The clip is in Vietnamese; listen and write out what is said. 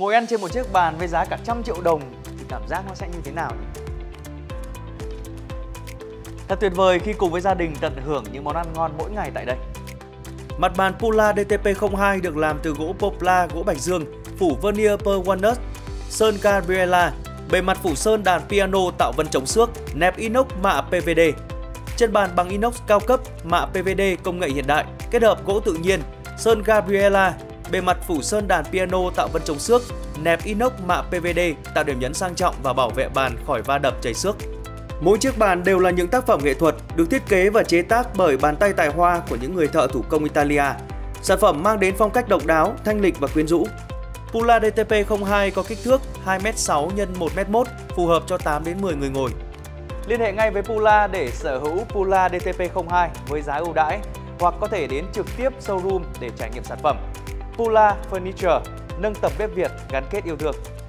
Ngồi ăn trên một chiếc bàn với giá cả 100 triệu đồng thì cảm giác nó sẽ như thế nào nhỉ? Thật tuyệt vời khi cùng với gia đình tận hưởng những món ăn ngon mỗi ngày tại đây. Mặt bàn Pula DTP02 được làm từ gỗ Poplar, gỗ Bạch Dương, phủ vernier Pure Walnut, sơn Gabriela, bề mặt phủ sơn đàn piano tạo vân chống xước, nẹp inox mạ PVD. Chân bàn bằng inox cao cấp, mạ PVD công nghệ hiện đại, kết hợp gỗ tự nhiên, sơn Gabriela, bề mặt phủ sơn đàn piano tạo vân chống xước, nẹp inox mạ PVD tạo điểm nhấn sang trọng và bảo vệ bàn khỏi va đập chảy xước. Mỗi chiếc bàn đều là những tác phẩm nghệ thuật được thiết kế và chế tác bởi bàn tay tài hoa của những người thợ thủ công Italia. Sản phẩm mang đến phong cách độc đáo, thanh lịch và quyến rũ. Pula DTP02 có kích thước 2m6 x 1m1, phù hợp cho 8 đến 10 người ngồi. Liên hệ ngay với Pula để sở hữu Pula DTP02 với giá ưu đãi hoặc có thể đến trực tiếp showroom để trải nghiệm sản phẩm. Pula Furniture, nâng tầm bếp Việt gắn kết yêu thương.